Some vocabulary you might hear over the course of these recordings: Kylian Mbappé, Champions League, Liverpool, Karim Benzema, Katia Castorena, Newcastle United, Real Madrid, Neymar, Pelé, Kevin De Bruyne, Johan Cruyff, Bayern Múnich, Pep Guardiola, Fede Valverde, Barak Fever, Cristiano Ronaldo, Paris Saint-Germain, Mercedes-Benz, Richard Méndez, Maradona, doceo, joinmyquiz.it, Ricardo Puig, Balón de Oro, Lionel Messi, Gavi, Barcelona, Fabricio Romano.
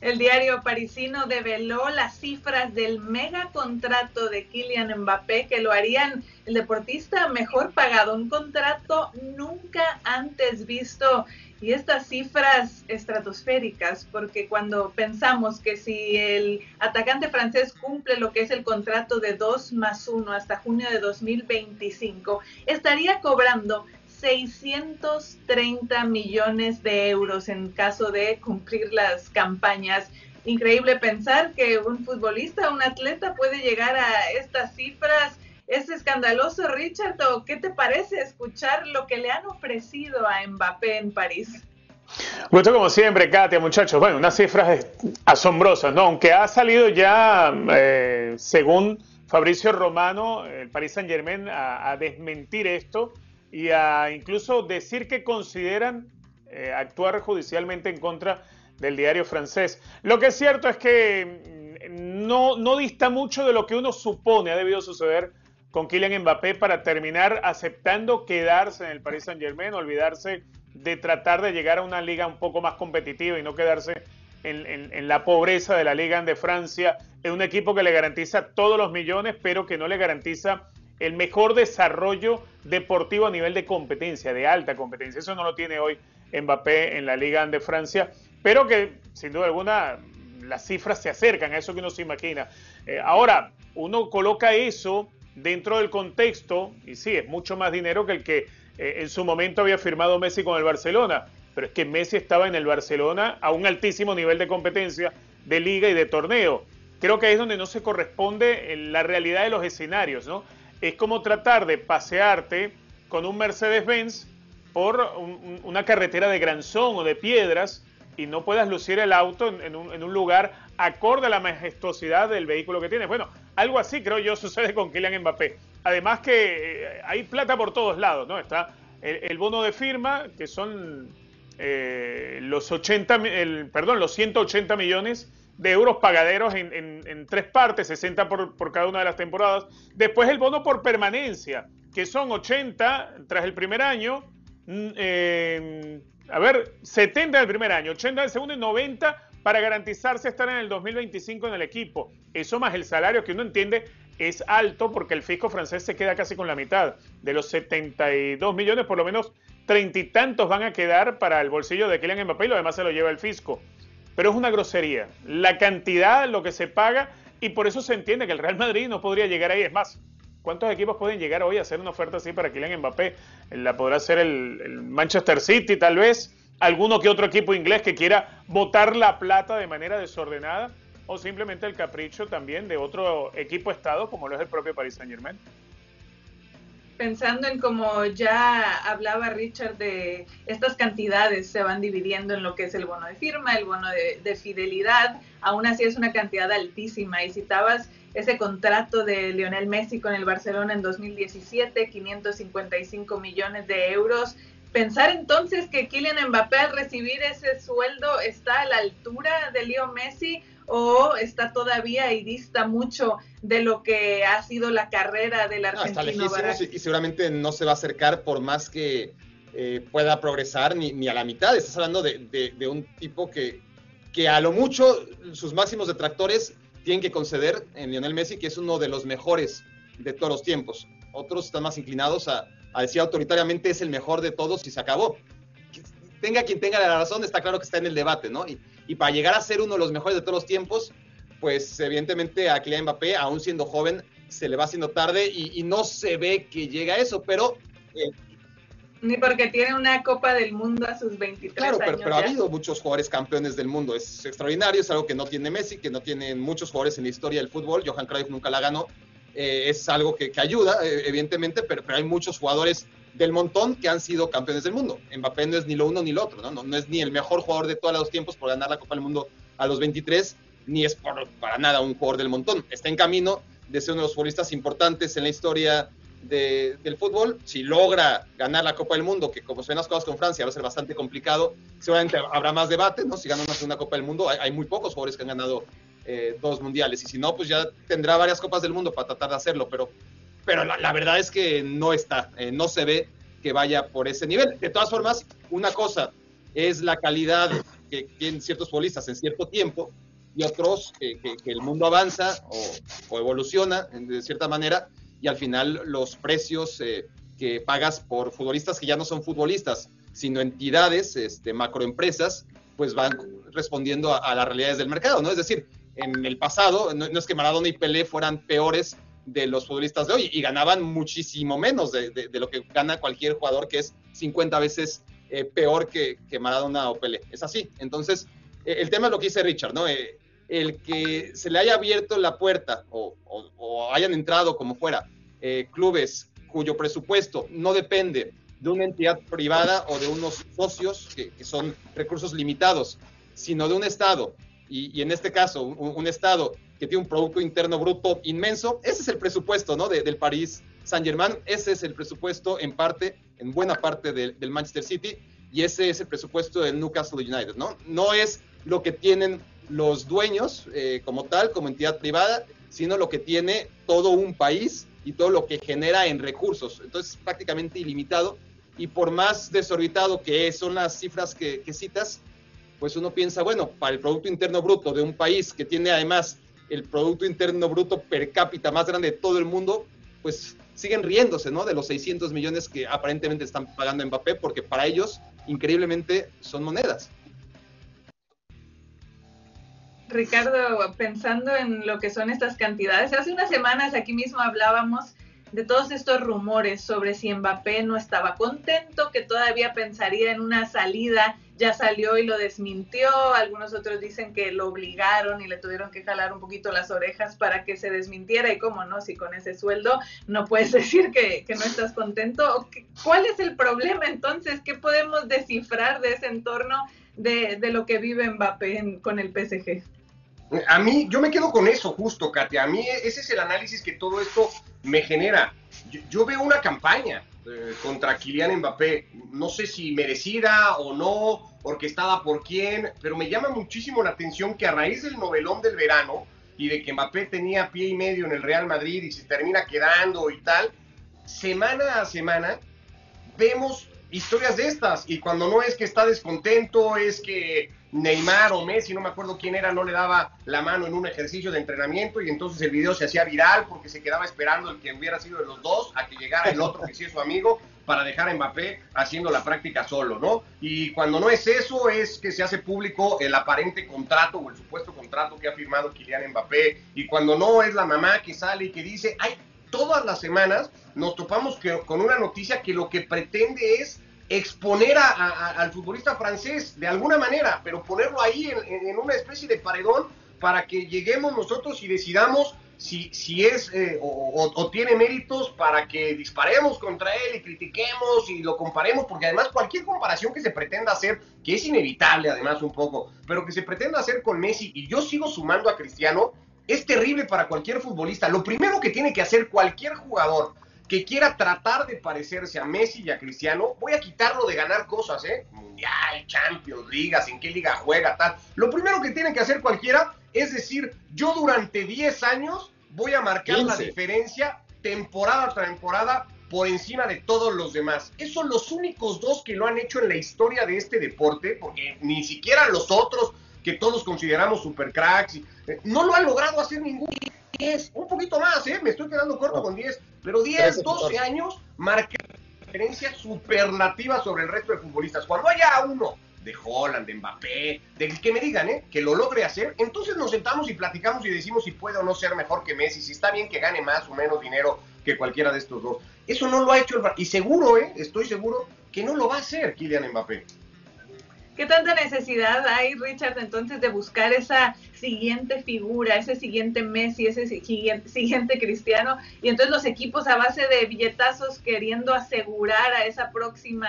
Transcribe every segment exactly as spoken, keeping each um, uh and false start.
El diario parisino develó las cifras del mega contrato de Kylian Mbappé que lo harían el deportista mejor pagado, un contrato nunca antes visto. Y estas cifras estratosféricas, porque cuando pensamos que si el atacante francés cumple lo que es el contrato de dos más uno hasta junio de dos mil veinticinco, estaría cobrando seiscientos treinta millones de euros en caso de cumplir las campañas. Increíble pensar que un futbolista, un atleta puede llegar a estas cifras. Es escandaloso, Richard, ¿o qué te parece escuchar lo que le han ofrecido a Mbappé en París? Gusto como siempre, Katia, muchachos. Bueno, unas cifras asombrosas, ¿no? Aunque ha salido ya, eh, según Fabricio Romano, el Paris Saint-Germain a, a desmentir esto y a incluso decir que consideran eh, actuar judicialmente en contra del diario francés. Lo que es cierto es que no, no dista mucho de lo que uno supone ha debido suceder con Kylian Mbappé para terminar aceptando quedarse en el Paris Saint-Germain, olvidarse de tratar de llegar a una liga un poco más competitiva y no quedarse en, en, en la pobreza de la Liga de Francia, en un equipo que le garantiza todos los millones, pero que no le garantiza el mejor desarrollo deportivo a nivel de competencia, de alta competencia. Eso no lo tiene hoy Mbappé en la Liga de Francia, pero que sin duda alguna las cifras se acercan a eso que uno se imagina. Eh, ahora, uno coloca eso dentro del contexto, y sí, es mucho más dinero que el que eh, en su momento había firmado Messi con el Barcelona, pero es que Messi estaba en el Barcelona a un altísimo nivel de competencia, de liga y de torneo. Creo que ahí es donde no se corresponde la realidad de los escenarios, ¿no? Es como tratar de pasearte con un Mercedes-Benz por un, una carretera de granzón o de piedras y no puedas lucir el auto en, en, un, en un lugar acorde a la majestuosidad del vehículo que tienes. Bueno, algo así creo yo sucede con Kylian Mbappé. Además que hay plata por todos lados, ¿no? Está el, el bono de firma, que son eh, los, ochenta, el, perdón, los ciento ochenta millones de euros pagaderos en, en, en tres partes, sesenta por, por cada una de las temporadas. Después el bono por permanencia, que son ochenta tras el primer año, eh, a ver, setenta del primer año, ochenta del segundo y noventa para garantizarse estar en el dos mil veinticinco en el equipo. Eso más el salario, que uno entiende es alto porque el fisco francés se queda casi con la mitad. De los setenta y dos millones, por lo menos treinta y tantos van a quedar para el bolsillo de Kylian Mbappé y lo demás se lo lleva el fisco. Pero es una grosería la cantidad, lo que se paga, y por eso se entiende que el Real Madrid no podría llegar ahí. Es más, ¿cuántos equipos pueden llegar hoy a hacer una oferta así para Kylian Mbappé? La podrá hacer el, el Manchester City, tal vez, alguno que otro equipo inglés que quiera botar la plata de manera desordenada, o simplemente el capricho también de otro equipo estado como lo es el propio Paris Saint-Germain. Pensando en como ya hablaba Richard de estas cantidades se van dividiendo en lo que es el bono de firma, el bono de, de fidelidad, aún así es una cantidad altísima. Y citabas ese contrato de Lionel Messi con el Barcelona en dos mil diecisiete, quinientos cincuenta y cinco millones de euros. Pensar entonces que Kylian Mbappé al recibir ese sueldo está a la altura de Leo Messi, o está todavía y dista mucho de lo que ha sido la carrera del argentino. No, está lejísimo y seguramente no se va a acercar por más que eh, pueda progresar ni, ni a la mitad. Estás hablando de, de, de un tipo que, que a lo mucho sus máximos detractores tienen que conceder en Lionel Messi, que es uno de los mejores de todos los tiempos. Otros están más inclinados a, a decir autoritariamente es el mejor de todos y se acabó. Tenga quien tenga la razón, está claro que está en el debate, ¿no? Y, y para llegar a ser uno de los mejores de todos los tiempos, pues evidentemente a Kylian Mbappé, aún siendo joven, se le va haciendo tarde y, y no se ve que llegue a eso, pero... Eh, Ni porque tiene una Copa del Mundo a sus veintitrés claro, años. Claro, pero, pero ha habido muchos jugadores campeones del mundo, es extraordinario, es algo que no tiene Messi, que no tienen muchos jugadores en la historia del fútbol, Johan Cruyff nunca la ganó, eh, es algo que, que ayuda, eh, evidentemente, pero, pero hay muchos jugadores del montón que han sido campeones del mundo. Mbappé no es ni lo uno ni lo otro, ¿no? No, no es ni el mejor jugador de todos los tiempos por ganar la Copa del Mundo a los veintitrés, ni es por, para nada un jugador del montón. Está en camino de ser uno de los futbolistas importantes en la historia de, del fútbol. Si logra ganar la Copa del Mundo, que como se ven las cosas con Francia, va a ser bastante complicado, seguramente habrá más debate, ¿no? Si gana una segunda Copa del Mundo, hay, hay muy pocos jugadores que han ganado eh, dos mundiales, y si no, pues ya tendrá varias Copas del Mundo para tratar de hacerlo, pero... Pero la, la verdad es que no está, eh, no se ve que vaya por ese nivel. De todas formas, una cosa es la calidad que tienen ciertos futbolistas en cierto tiempo y otros que, que, que el mundo avanza o, o evoluciona de cierta manera, y al final los precios eh, que pagas por futbolistas que ya no son futbolistas, sino entidades, este, macroempresas, pues van respondiendo a, a las realidades del mercado, ¿no? Es decir, en el pasado, no, no es que Maradona y Pelé fueran peores de los futbolistas de hoy, y ganaban muchísimo menos de, de, de lo que gana cualquier jugador que es cincuenta veces eh, peor que, que Maradona o Pelé. Es así. Entonces, eh, el tema es lo que dice Richard, ¿no? Eh, el que se le haya abierto la puerta o, o, o hayan entrado, como fuera, eh, clubes cuyo presupuesto no depende de una entidad privada o de unos socios que, que son recursos limitados, sino de un Estado, y, y en este caso un, un Estado que tiene un Producto Interno Bruto inmenso. Ese es el presupuesto, ¿no?, de, del Paris Saint-Germain, ese es el presupuesto en parte, en buena parte de, del Manchester City, y ese es el presupuesto del Newcastle United, ¿no? No es lo que tienen los dueños eh, como tal, como entidad privada, sino lo que tiene todo un país y todo lo que genera en recursos. Entonces, prácticamente ilimitado, y por más desorbitado que son las cifras que, que citas, pues uno piensa, bueno, para el Producto Interno Bruto de un país que tiene además el Producto Interno Bruto per cápita más grande de todo el mundo, pues siguen riéndose, ¿no?, de los seiscientos millones que aparentemente están pagando Mbappé, porque para ellos, increíblemente, son monedas. Ricardo, pensando en lo que son estas cantidades, hace unas semanas aquí mismo hablábamos de todos estos rumores sobre si Mbappé no estaba contento, que todavía pensaría en una salida, ya salió y lo desmintió, algunos otros dicen que lo obligaron y le tuvieron que jalar un poquito las orejas para que se desmintiera, y cómo no, si con ese sueldo no puedes decir que, que no estás contento. ¿Cuál es el problema entonces? ¿Qué podemos descifrar de ese entorno de, de lo que vive Mbappé en, con el P S G? A mí, yo me quedo con eso justo, Katia. A mí ese es el análisis que todo esto me genera. Yo, yo veo una campaña eh, contra Kylian Mbappé, no sé si merecida o no, orquestada por quién, pero me llama muchísimo la atención que a raíz del novelón del verano y de que Mbappé tenía pie y medio en el Real Madrid y se termina quedando y tal, semana a semana vemos historias de estas, y cuando no es que está descontento, es que Neymar o Messi, no me acuerdo quién era, no le daba la mano en un ejercicio de entrenamiento, y entonces el video se hacía viral porque se quedaba esperando el que hubiera sido de los dos a que llegara el otro que sí es su amigo para dejar a Mbappé haciendo la práctica solo, ¿no? Y cuando no es eso, es que se hace público el aparente contrato o el supuesto contrato que ha firmado Kylian Mbappé, y cuando no, es la mamá que sale y que dice, ay, todas las semanas nos topamos que, con una noticia que lo que pretende es exponer a, a, al futbolista francés de alguna manera, pero ponerlo ahí en, en una especie de paredón para que lleguemos nosotros y decidamos si, si es eh, o, o, o tiene méritos para que disparemos contra él y critiquemos y lo comparemos, porque además cualquier comparación que se pretenda hacer, que es inevitable además un poco, pero que se pretenda hacer con Messi, y yo sigo sumando a Cristiano, es terrible para cualquier futbolista. Lo primero que tiene que hacer cualquier jugador que quiera tratar de parecerse a Messi y a Cristiano, voy a quitarlo de ganar cosas, ¿eh? Mundial, Champions, ligas, en qué liga juega, tal. Lo primero que tiene que hacer cualquiera es decir, yo durante diez años voy a marcar quince la diferencia temporada tras temporada por encima de todos los demás. Esos son los únicos dos que lo han hecho en la historia de este deporte, porque ni siquiera los otros que todos consideramos supercracks, no lo han logrado hacer ninguno. diez, un poquito más, ¿eh? Me estoy quedando corto no. con diez, pero diez, doce años marca una diferencia superlativa sobre el resto de futbolistas. Cuando haya uno de Haaland, de Mbappé, del que me digan, ¿eh?, que lo logre hacer, entonces nos sentamos y platicamos y decimos si puede o no ser mejor que Messi, si está bien que gane más o menos dinero que cualquiera de estos dos. Eso no lo ha hecho el Barça, y seguro, ¿eh?, estoy seguro que no lo va a hacer Kylian Mbappé. ¿Qué tanta necesidad hay, Richard, entonces, de buscar esa siguiente figura, ese siguiente Messi, ese siguiente Cristiano? Y entonces los equipos a base de billetazos queriendo asegurar a esa próxima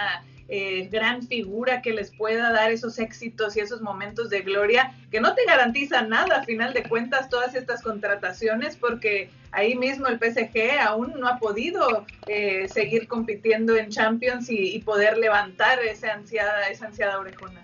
eh, gran figura que les pueda dar esos éxitos y esos momentos de gloria, que no te garantizan nada, a final de cuentas, todas estas contrataciones, porque ahí mismo el P S G aún no ha podido eh, seguir compitiendo en Champions y, y poder levantar esa ansiada, esa ansiada orejona.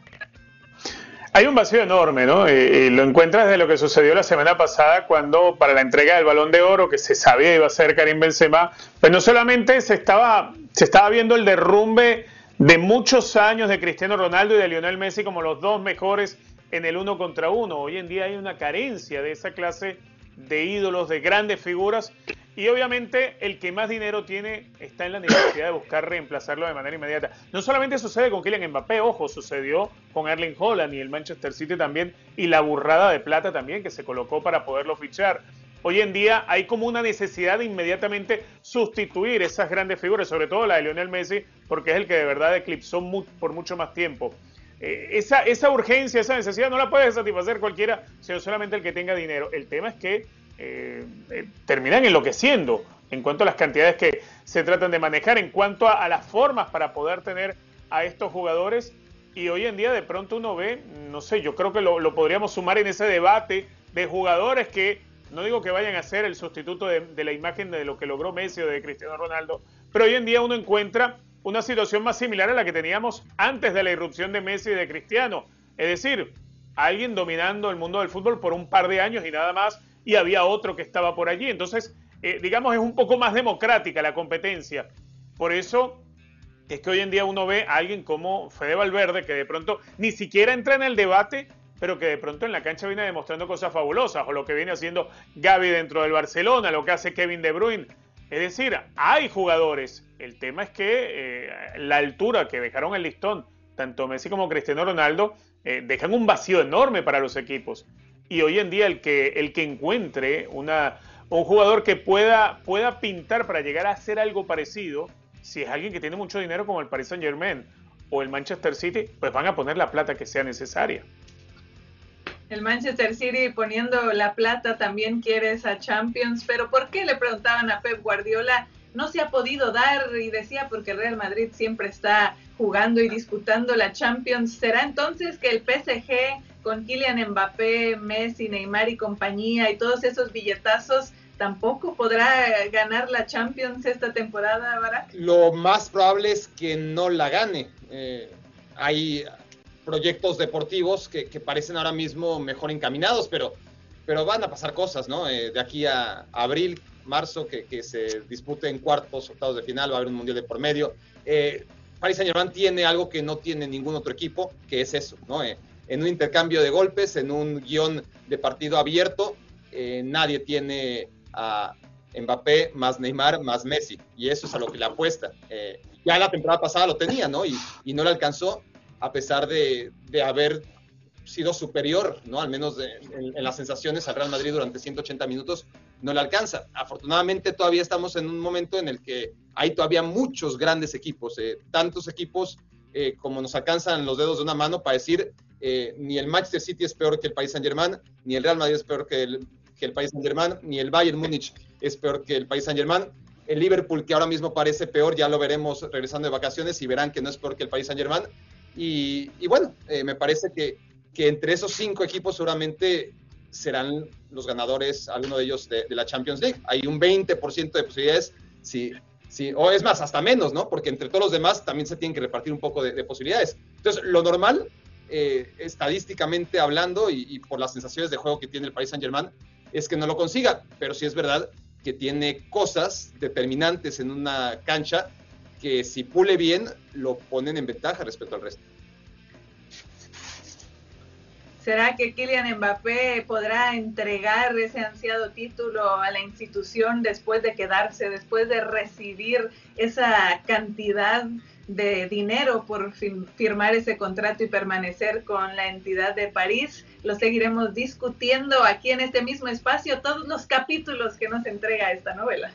Hay un vacío enorme, ¿no? Y, y lo encuentras desde lo que sucedió la semana pasada cuando para la entrega del Balón de Oro, que se sabía iba a ser Karim Benzema, pues no solamente se estaba, se estaba viendo el derrumbe de muchos años de Cristiano Ronaldo y de Lionel Messi como los dos mejores en el uno contra uno. Hoy en día hay una carencia de esa clase de ídolos, de grandes figuras, y obviamente el que más dinero tiene está en la necesidad de buscar reemplazarlo de manera inmediata. No solamente sucede con Kylian Mbappé, ojo, sucedió con Erling Haaland y el Manchester City también, y la burrada de plata también que se colocó para poderlo fichar. Hoy en día hay como una necesidad de inmediatamente sustituir esas grandes figuras, sobre todo la de Lionel Messi, porque es el que de verdad eclipsó mu- por mucho más tiempo. Eh, esa, esa urgencia, esa necesidad no la puede satisfacer cualquiera, sino solamente el que tenga dinero. El tema es que eh, eh, terminan enloqueciendo en cuanto a las cantidades que se tratan de manejar, en cuanto a, a las formas para poder tener a estos jugadores. Y hoy en día de pronto uno ve, no sé, yo creo que lo, lo podríamos sumar en ese debate de jugadores que, no digo que vayan a ser el sustituto de, de la imagen de lo que logró Messi o de Cristiano Ronaldo, pero hoy en día uno encuentra una situación más similar a la que teníamos antes de la irrupción de Messi y de Cristiano. Es decir, alguien dominando el mundo del fútbol por un par de años y nada más, y había otro que estaba por allí. Entonces, eh, digamos, es un poco más democrática la competencia. Por eso es que hoy en día uno ve a alguien como Fede Valverde, que de pronto ni siquiera entra en el debate, pero que de pronto en la cancha viene demostrando cosas fabulosas, o lo que viene haciendo Gavi dentro del Barcelona, lo que hace Kevin De Bruyne. Es decir, hay jugadores. El tema es que eh, la altura que dejaron el listón, tanto Messi como Cristiano Ronaldo, eh, dejan un vacío enorme para los equipos. Y hoy en día el que, el que encuentre una, un jugador que pueda, pueda pintar para llegar a hacer algo parecido, si es alguien que tiene mucho dinero como el Paris Saint-Germain o el Manchester City, pues van a poner la plata que sea necesaria. El Manchester City poniendo la plata también quiere esa Champions, pero ¿por qué? Le preguntaban a Pep Guardiola, no se ha podido dar, y decía porque el Real Madrid siempre está jugando y disputando la Champions. ¿Será entonces que el P S G con Kylian Mbappé, Messi, Neymar y compañía y todos esos billetazos tampoco podrá ganar la Champions esta temporada, Barak? Lo más probable es que no la gane. Eh, hay proyectos deportivos que, que parecen ahora mismo mejor encaminados, pero, pero van a pasar cosas, ¿no? Eh, de aquí a, a abril, marzo, que, que se disputen cuartos, octavos de final, va a haber un mundial de por medio. Eh, Paris Saint-Germain tiene algo que no tiene ningún otro equipo, que es eso, ¿no? Eh, en un intercambio de golpes, en un guión de partido abierto, eh, nadie tiene a Mbappé más Neymar más Messi, y eso es a lo que le apuesta. Eh, ya la temporada pasada lo tenía, ¿no? Y, y no le alcanzó, a pesar de, de haber sido superior, ¿no? Al menos de, en, en las sensaciones al Real Madrid durante ciento ochenta minutos, no le alcanza. Afortunadamente todavía estamos en un momento en el que hay todavía muchos grandes equipos, eh, tantos equipos eh, como nos alcanzan los dedos de una mano para decir, eh, ni el Manchester City es peor que el Paris Saint-Germain, ni el Real Madrid es peor que el, que el Paris Saint-Germain, ni el Bayern Múnich es peor que el Paris Saint-Germain. El Liverpool, que ahora mismo parece peor, ya lo veremos regresando de vacaciones y verán que no es peor que el Paris Saint-Germain. Y, y bueno, eh, me parece que, que entre esos cinco equipos seguramente serán los ganadores, alguno de ellos, de, de la Champions League. Hay un veinte por ciento de posibilidades, sí, sí, o es más, hasta menos, ¿no? Porque entre todos los demás también se tienen que repartir un poco de, de posibilidades. Entonces, lo normal, eh, estadísticamente hablando y, y por las sensaciones de juego que tiene el Paris Saint-Germain, es que no lo consiga. Pero sí es verdad que tiene cosas determinantes en una cancha que si pule bien, lo ponen en ventaja respecto al resto. ¿Será que Kylian Mbappé podrá entregar ese ansiado título a la institución después de quedarse, después de recibir esa cantidad de dinero por firmar ese contrato y permanecer con la entidad de París? Lo seguiremos discutiendo aquí en este mismo espacio, todos los capítulos que nos entrega esta novela.